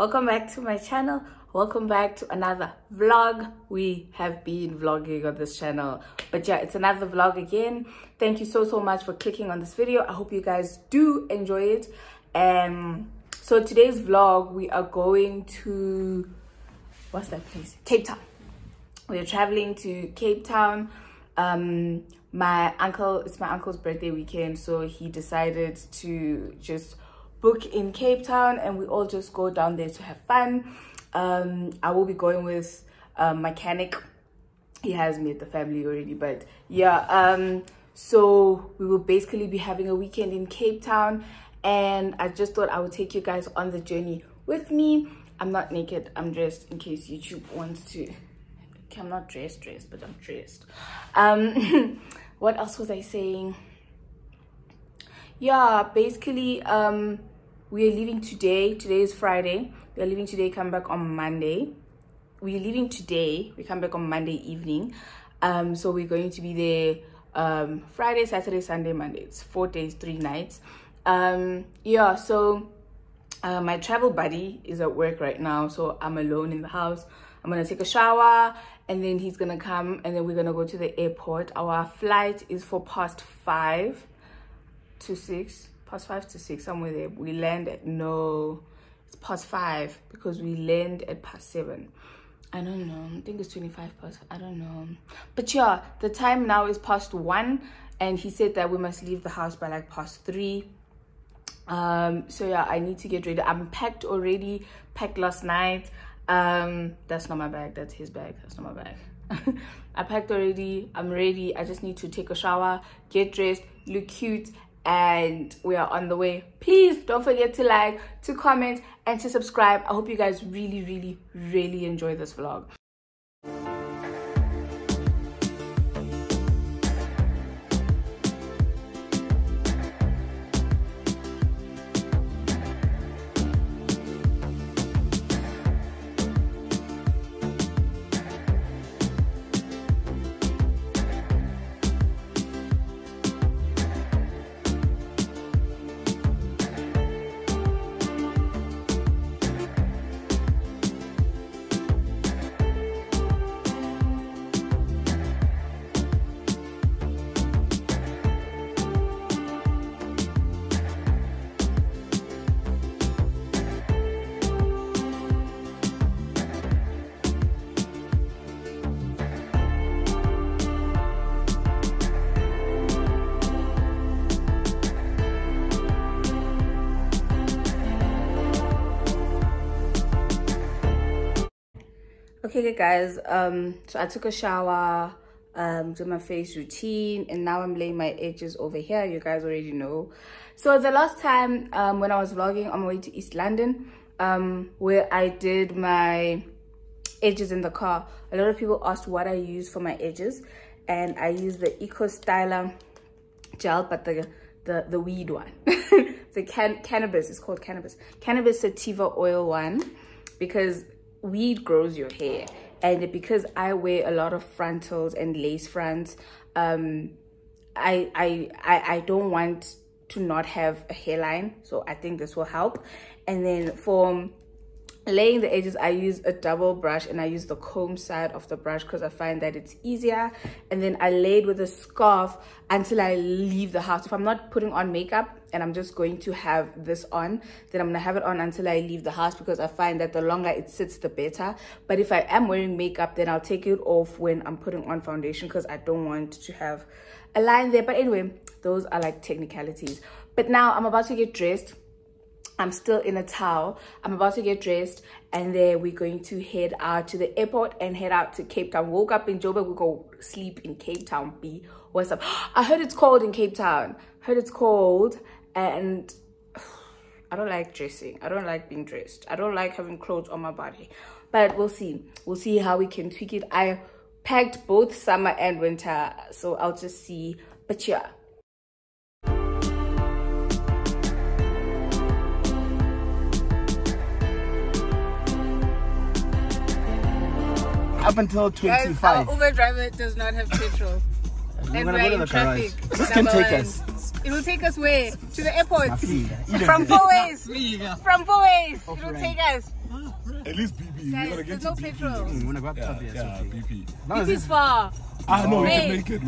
Welcome back to my channel. Welcome back to another vlog. We have been vlogging on this channel, but yeah, it's another vlog again. Thank you so much for clicking on this video. I hope you guys do enjoy it. So today's vlog, we are going to, what's that place? Cape Town. We are traveling to Cape Town. My uncle, it's my uncle's birthday weekend, so he decided to just book in Cape Town and we all just go down there to have fun. I will be going with a mechanic. He has met the family already, but yeah, so we will basically be having a weekend in Cape Town, and I just thought I would take you guys on the journey with me. I'm not naked, I'm dressed in case YouTube wants to. Okay, I'm not dressed, but I'm dressed. What else was I saying? Yeah, basically, we are leaving today. Today is Friday. We are leaving today, come back on Monday. We are leaving today, we come back on Monday evening. So we're going to be there Friday, Saturday, Sunday, Monday. It's 4 days, 3 nights. Yeah, so my travel buddy is at work right now, so I'm alone in the house. I'm gonna take a shower and then he's gonna come and then we're gonna go to the airport. Our flight is for past 5 to 6, somewhere there. We land at, no, it's past 5 because we land at past 7. I don't know, I think it's 25 past, I don't know, but yeah, the time now is past 1 and he said that we must leave the house by like past 3. So yeah, I need to get ready. I'm packed already, packed last night. That's not my bag, that's his bag, that's not my bag. I packed already, I'm ready. I just need to take a shower, get dressed, look cute, and we are on the way. Please don't forget to like, to comment, and to subscribe. I hope you guys really enjoy this vlog. Okay guys, so I took a shower, did my face routine, and now I'm laying my edges over here. You guys already know. So the last time when I was vlogging on my way to East London, where I did my edges in the car, a lot of people asked what I use for my edges, and I use the Eco Styler gel, but the weed one. The cannabis, it's called cannabis sativa oil one, because weed grows your hair, and because I wear a lot of frontals and lace fronts, I don't want to not have a hairline, so I think this will help. And then for laying the edges, I use a double brush and I use the comb side of the brush because I find that it's easier. And then I laid with a scarf until I leave the house. If I'm not putting on makeup and I'm just going to have this on, then I'm gonna have it on until I leave the house, because I find that the longer it sits, the better. But if I am wearing makeup, then I'll take it off when I'm putting on foundation, because I don't want to have a line there. But anyway, those are like technicalities. But now I'm about to get dressed. I'm still in a towel. I'm about to get dressed, and then we're going to head out to the airport and head out to Cape Town. Woke up in Joburg, we go sleep in Cape Town. B, what's up? I heard it's cold in Cape Town. Heard it's cold, and I don't like dressing. I don't like being dressed. I don't like having clothes on my body. But we'll see. We'll see how we can tweak it. I packed both summer and winter, so I'll just see. But yeah. Up until 25. Guys, our Uber driver does not have petrol. And we're in traffic. This can take us. It will take us where? To the airport. From four ways. It will take us. At least BP. Guys, there's no petrol. BP. BP's far. No, we can make it.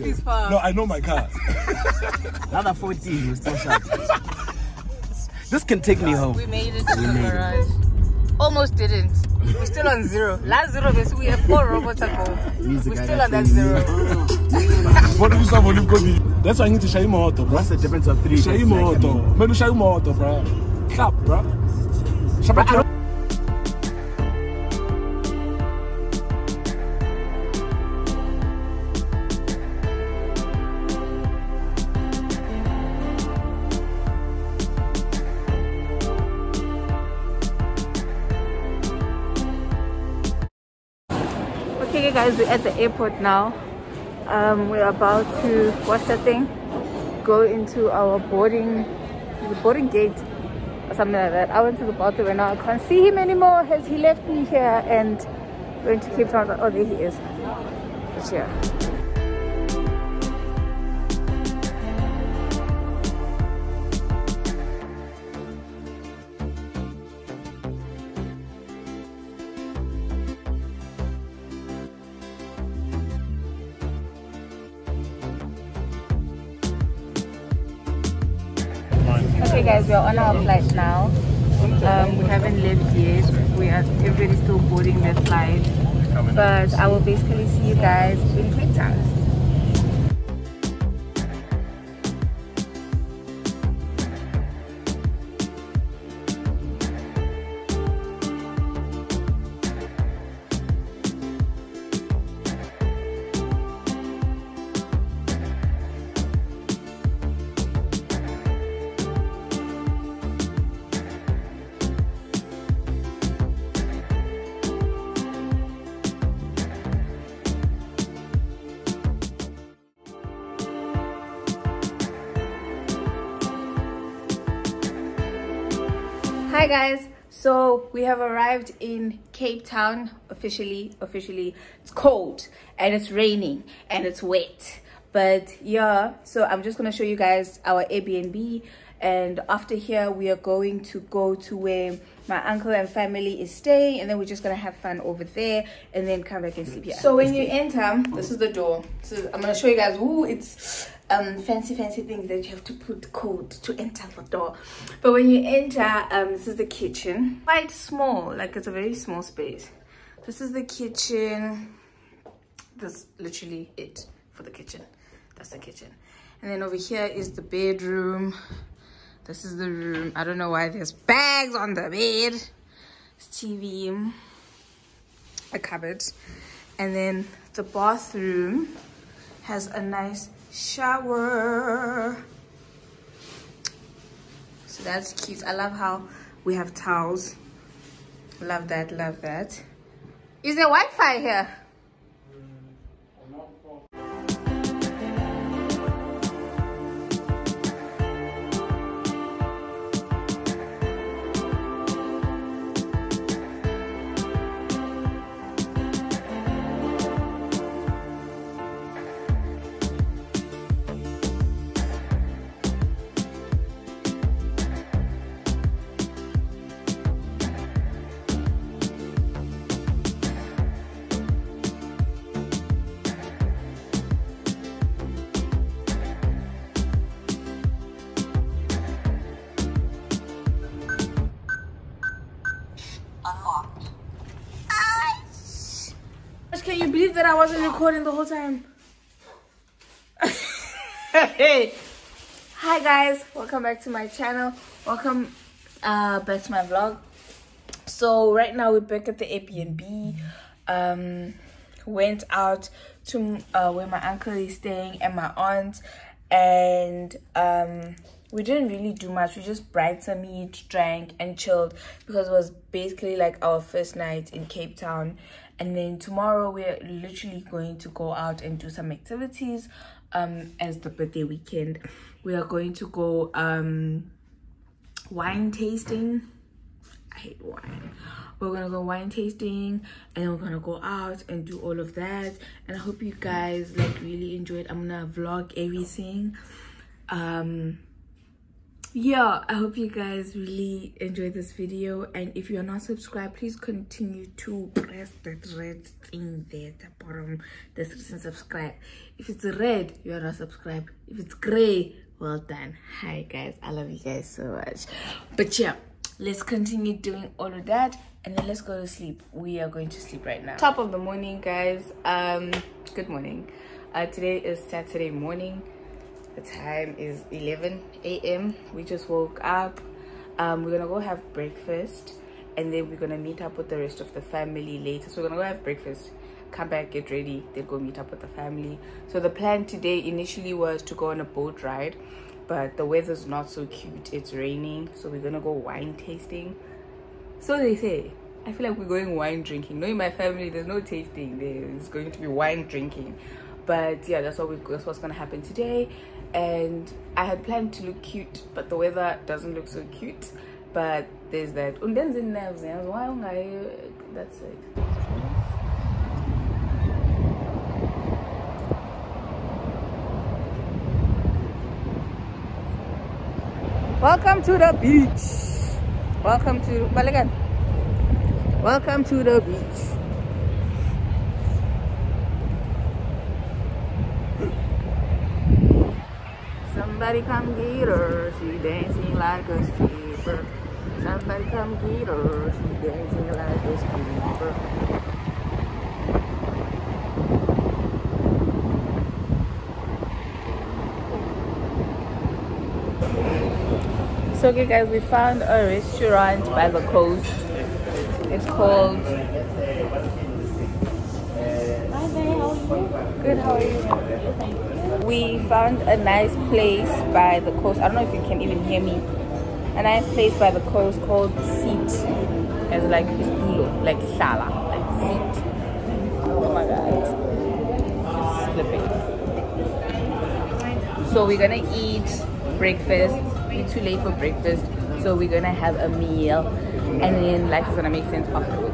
BP's far. No, I know my car. Another 14 was still shut. This can take me home. We made it to the garage. Almost didn't. We're still on zero. Last zero, we have 4 robots to go. We're still on that zero. What do we have on him? That's why I need to show him auto, bro. What's the difference of 3? Show him auto. Man, show him auto, bro. Clap, bro. Okay guys, we're at the airport now. We're about to, go into our boarding gate or something like that. I went to the bathroom and now I can't see him anymore. He left me here and went to Cape Town. Oh, there he is. But yeah. Okay guys, we are on our flight now. We haven't left yet. Everybody's still boarding their flight. But I will basically see you guys in Cape Town. Hi guys, so we have arrived in Cape Town officially. It's cold and it's raining and it's wet, but yeah, so I'm just gonna show you guys our Airbnb, and after here we are going to go to where my uncle and family is staying, and then we're just gonna have fun over there and then come back and sleep here. So when you enter, this is the door. So I'm gonna show you guys it's fancy things that you have to put code to enter the door. But when you enter, this is the kitchen. Quite small, like it's a very small space. This is the kitchen. That's literally it for the kitchen. That's the kitchen. And then over here is the bedroom. This is the room. I don't know why there's bags on the bed. It's TV, a cupboard, and then the bathroom has a nice shower, so that's cute. I love how we have towels. Love that. Is there Wi-Fi here? Can you believe that I wasn't recording the whole time? Hey. Hi guys, welcome back to my channel. Welcome back to my vlog. So right now we're back at the Airbnb. Went out to where my uncle is staying and my aunt, and we didn't really do much. We just bridesmaids, drank and chilled, because it was basically like our first night in Cape Town. And then tomorrow we're literally going to go out and do some activities as the birthday weekend. We are going to go wine tasting. I hate wine. We're gonna go wine tasting, and we're gonna go out and do all of that. And I hope you guys like really enjoyed. I'm gonna vlog everything. Yeah, I hope you guys really enjoyed this video, and if you are not subscribed, please continue to press that red thing there at the bottom. That's written subscribe. If it's red, you are not subscribed. If it's gray, well done. Hi guys, I love you guys so much. But yeah, let's continue doing all of that, and then let's go to sleep. We are going to sleep right now. Top of the morning, guys. Good morning. Today is Saturday morning. The time is 11 a.m. We just woke up. We're gonna go have breakfast, and then we're gonna meet up with the rest of the family later. So we're gonna go have breakfast, come back, get ready, then go meet up with the family. So the plan today initially was to go on a boat ride, but the weather's not so cute. It's raining, so we're gonna go wine tasting. So they say. I feel like we're going wine drinking. Knowing my family, there's no tasting. There's going to be wine drinking. But yeah, that's what's gonna happen today. And I had planned to look cute, but the weather doesn't look so cute. But there's that. That's it. Welcome to the beach. Welcome to Baligan. Welcome to the beach. Somebody come get her, she dancing like a stripper. Somebody come get her, she dancing like a stripper. So okay guys, we found a restaurant by the coast. It's called... Hi there, how are you? Good, how are you? Thank you. We found a nice place by the coast. I don't know if you can even hear me. A nice place by the coast called Seat. As like Istulo, like Shala, like Seat. Oh my god. It's slipping. So we're gonna eat breakfast. We're too late for breakfast. So we're gonna have a meal, and then life is gonna make sense afterwards.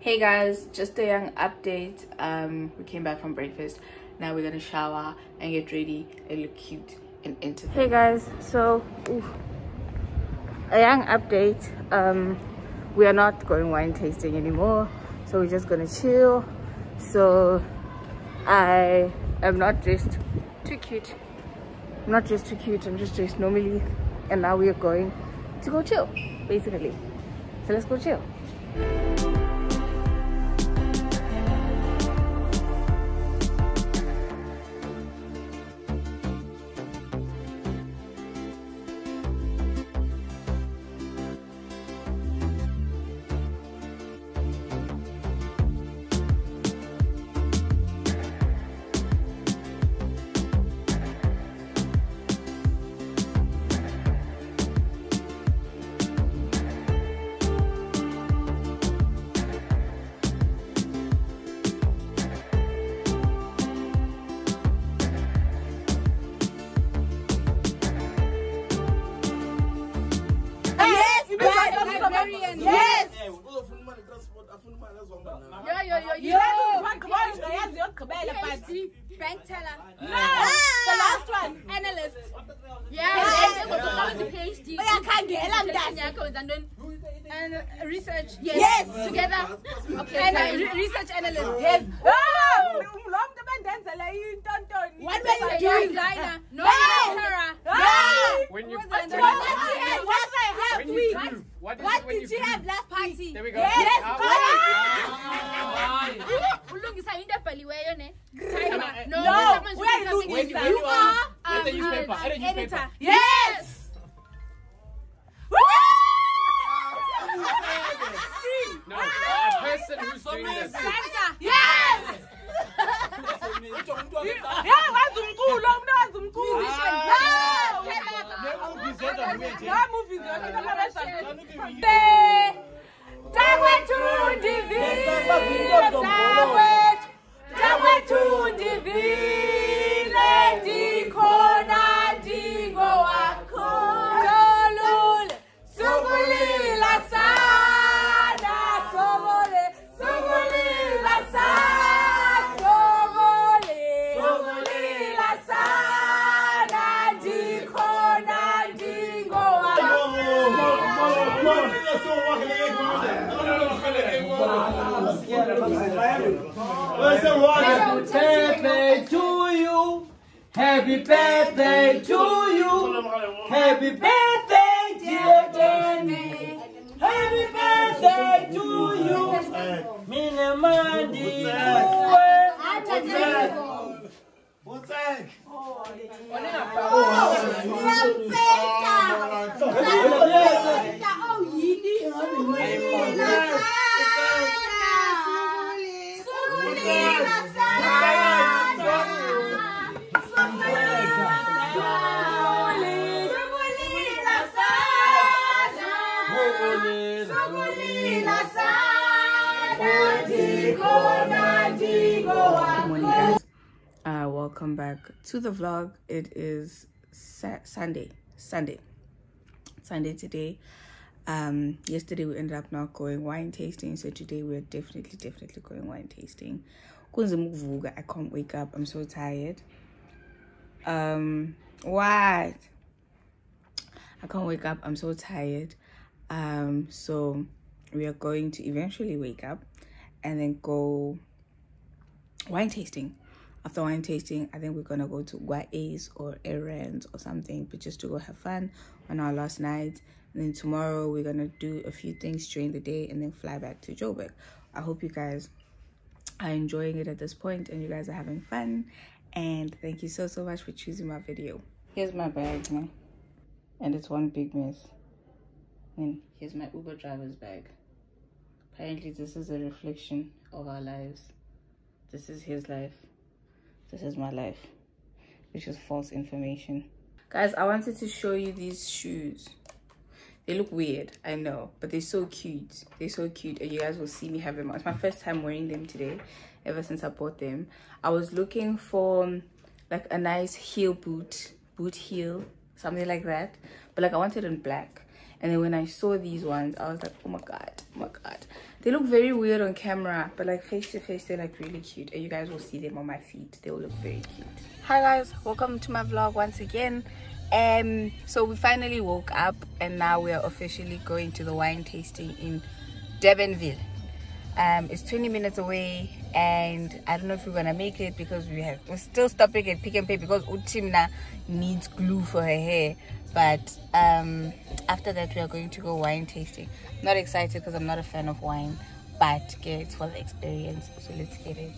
Hey guys, just a young update. We came back from breakfast. Now we're gonna shower and get ready and look cute and entertain. Hey guys, so a young update. We are not going wine tasting anymore, so we're just gonna chill. So I am not dressed too cute. I'm not dressed too cute, I'm just dressed normally, and now we are going to go chill, basically. So let's go chill. Yes. Bank teller. No. The last one. Analyst. Yes. PhD. I can't get that. And research. Yes. Together. Okay. And research analyst. Yes. What did you have last party? There we go. Yes, you are an editor. Yes. No, a person who's doing this. Yes. Happy birthday to you. Happy birthday to you. Happy birthday, dear Danny. Happy birthday to you. Minamandi. Welcome back to the vlog. It is Sunday today. Yesterday we ended up not going wine tasting, so today we're definitely going wine tasting. I can't wake up, I'm so tired. I can't wake up, I'm so tired. So we are going to eventually wake up and then go wine tasting. After wine tasting, I think we're gonna go to Gua's or Errands or something, but just to go have fun on our last night. And then tomorrow we're gonna do a few things during the day and then fly back to Joburg. I hope you guys are enjoying it at this point and you guys are having fun, and thank you so much for choosing my video. Here's my bag, man, and it's one big mess. And here's my Uber driver's bag. Apparently this is a reflection of our lives. This is his life, this is my life, which is false information. Guys, I wanted to show you these shoes. They look weird, I know, but they're so cute. They're so cute, and you guys will see me have them on. It's my first time wearing them today, ever since I bought them. I was looking for like a nice heel boot heel, something like that, but like I wanted in black. And then when I saw these ones, I was like, oh my god. They look very weird on camera, but like face to face, they're like really cute. And you guys will see them on my feet. They will look very cute. Hi guys, welcome to my vlog once again. So we finally woke up and now we are officially going to the wine tasting in Devonville. It's 20 minutes away and I don't know if we're gonna make it because we're still stopping at Pick and Pay because Utimna needs glue for her hair. But after that we are going to go wine tasting. I'm not excited because I'm not a fan of wine, but it's for the experience, so let's get it.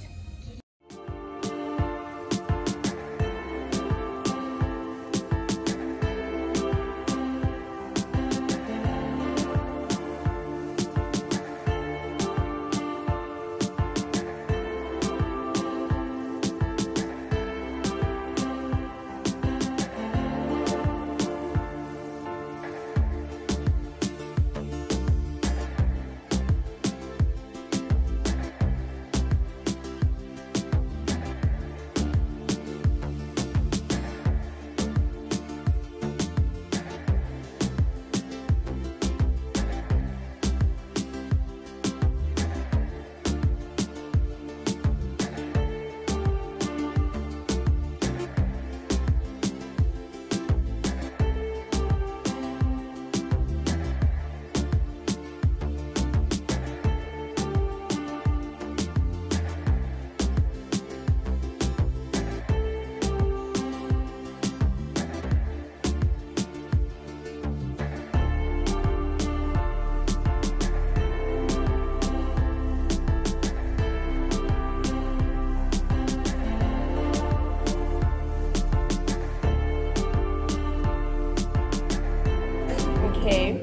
Okay.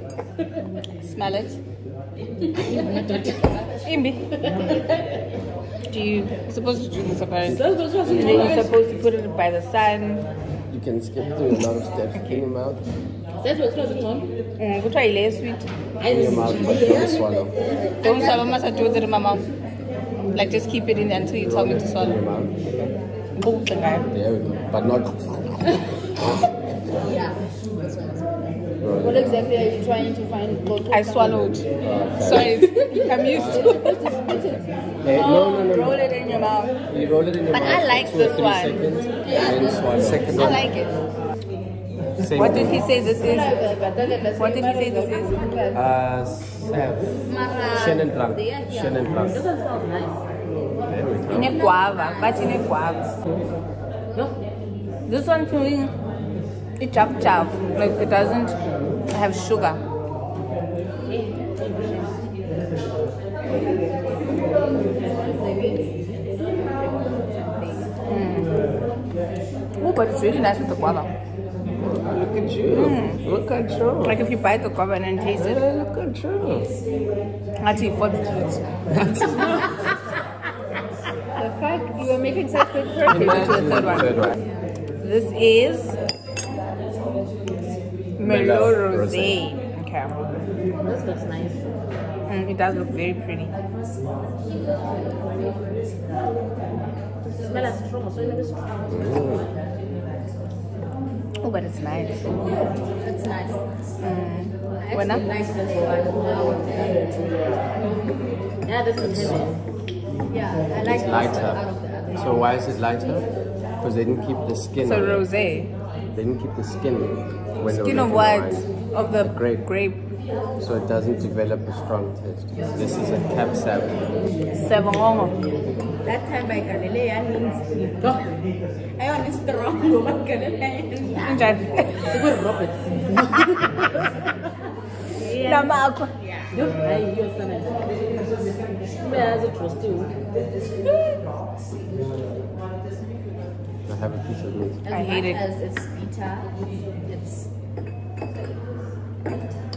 Smell it. Imbi. You're supposed to do this about it. You're supposed to put it by the sun. You can skip through a lot of steps. Okay. In your mouth. That's what's closing on. Go try less sweet. In your mouth, but don't swallow. Don't swallow. Must do it in my mouth. Like just keep it in there until you tell me to swallow. In your mouth. Oh, the guy. There we go. But not. Yeah. What exactly are you trying to find? I swallowed. Sorry, I'm used to it. No. Roll it in your mouth. You roll it in your mouth. But I like this one. Second. I like it. Same. What did he say this is? What did he say this is? Shannon Blanc. Shannon Blanc. This one smells nice. In a guava, but in a guava. No. This one to me. It's chap, like it doesn't have sugar. Oh, but it's really nice with the guava. Look at you. Look at you. Like if you bite the guava and then taste it. Look at you. Actually, for the The fact you are making such good progress. To the third one. This is Merlot Rosé. Okay. This looks nice. It does look very pretty. It smells strong, so it's strong. Oh, but it's nice. It's nice. I actually like this one. Yeah, this is heavy. Yeah, I like this lighter. So why is it lighter? Because they didn't keep the skin. So rosé. They didn't keep the skin. Skin of what? Of the grape. So it doesn't develop a strong taste. This is a Cab Sauvignon. That time by Galilei, I mean, I want to strong woman Galilei. I have a piece of meat. I hate it. It's bitter.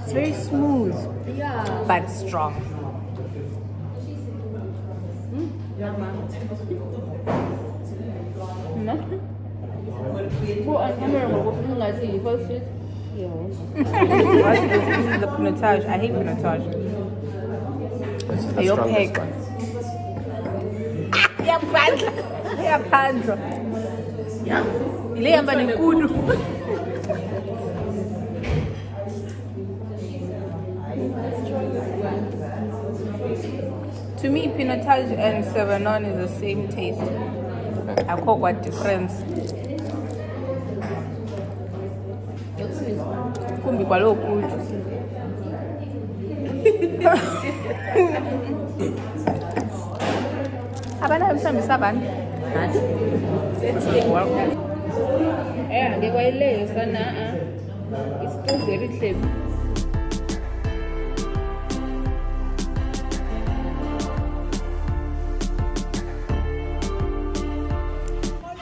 It's very smooth. Yeah. But strong. Nothing. On camera, this is the Pinotage. I hate Pinotage. This is the strongest one. Yeah, pants. Yeah. To me, Pinotage and Sauvignon is the same taste. I call what difference. It's still very clear.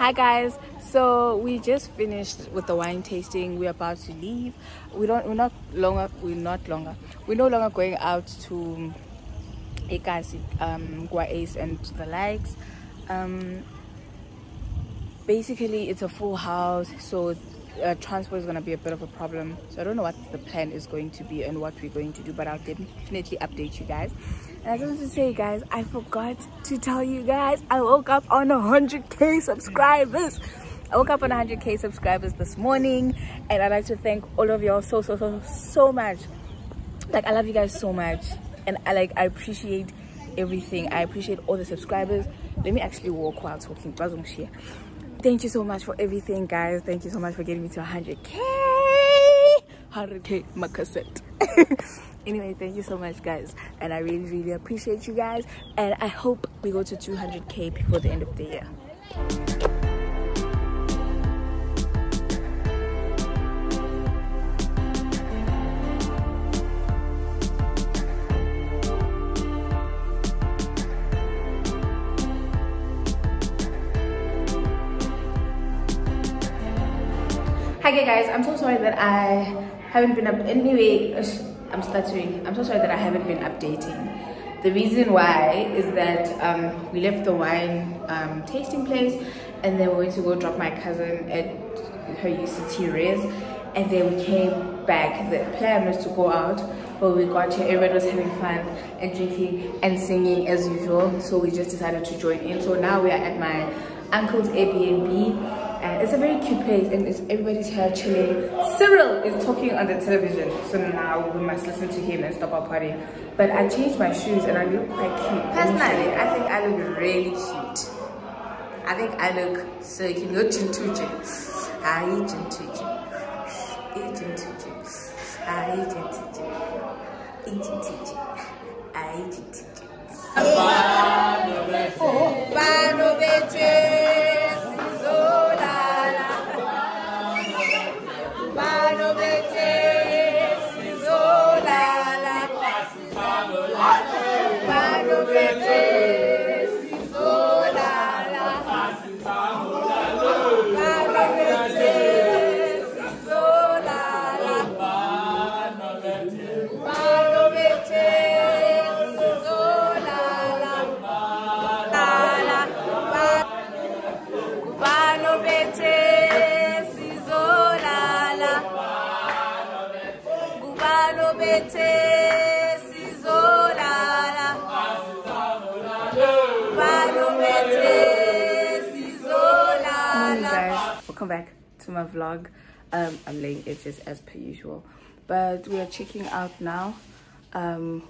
Hi guys, so we just finished with the wine tasting. We're about to leave. We're no longer going out to Ekasi, Gwaes and the likes. Basically it's a full house, so transport is going to be a bit of a problem, so I don't know what the plan is going to be and what we're going to do, but I'll definitely update you guys. And I just want to say guys, I forgot to tell you guys, I woke up on 100k subscribers. I woke up on 100k subscribers this morning, and I'd like to thank all of y'all so much. Like, I love you guys so much, and I appreciate everything. I appreciate all the subscribers. Let me actually walk while talking. Thank you so much for everything guys. Thank you so much for getting me to 100k my cassette. Anyway, thank you so much guys, and I really appreciate you guys, and I hope we go to 200k before the end of the year. Okay guys, I'm so sorry that I haven't been up anyway. I'm stuttering. I'm so sorry that I haven't been updating. The reason why is that we left the wine tasting place, and then we went to go drop my cousin at her UCT res, and then we came back. The plan was to go out, but we got here, everyone was having fun and drinking and singing as usual, so we just decided to join in. So now we are at my uncle's Airbnb. And it's a very cute place, and it's everybody's here chilling. Cyril is talking on the television, so now we must listen to him and stop our party. But I changed my shoes and I look quite cute. Personally, I think I look really cute. I think I look so cute. You're chintuji. I chintuji. I chintuji. I chintuji. I chintuji. I chintuji. Welcome back to my vlog. I'm laying edges as per usual, but we are checking out now.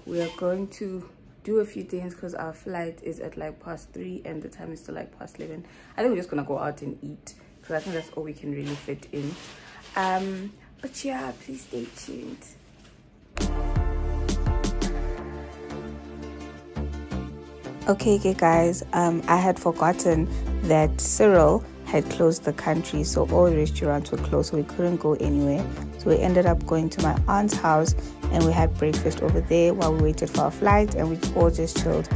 We are going to do a few things because our flight is at like past 3 and the time is still like past 11. I think we're just gonna go out and eat because I think that's all we can really fit in. But yeah, please stay tuned. Okay guys, I had forgotten that Cyril had closed the country, so all restaurants were closed, so we couldn't go anywhere. So we ended up going to my aunt's house and we had breakfast over there while we waited for our flight, and we all just chilled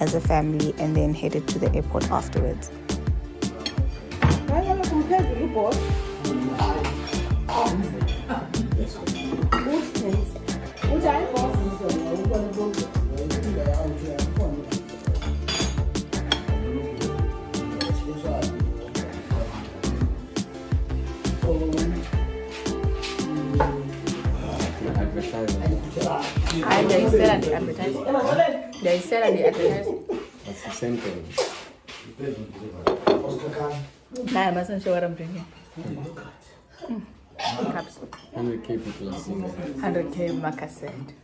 as a family and then headed to the airport afterwards. They sell and they advertise. They sell and they advertise. That's the same thing. Nah, I mustn't show what I'm drinking. Cups. 100k people are seeing it. 100k Macassand.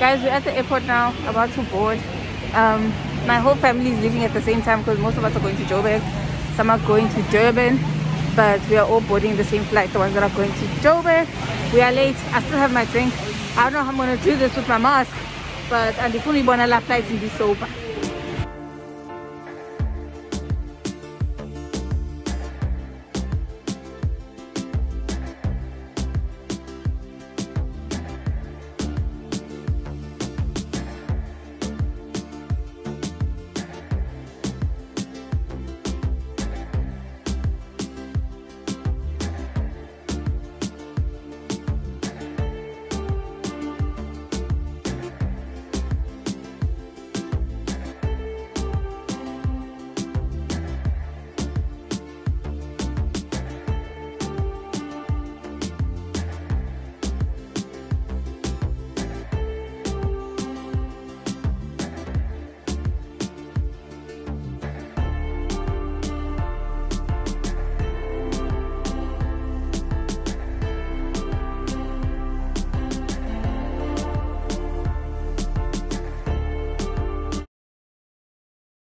Guys, we're at the airport now, about to board. My whole family is leaving at the same time because most of us are going to Joburg. Some are going to Durban, but we are all boarding the same flight, the ones that are going to Joburg. We are late. I still have my drink. I don't know how I'm going to do this with my mask, but I'll definitely want to flight and be sober.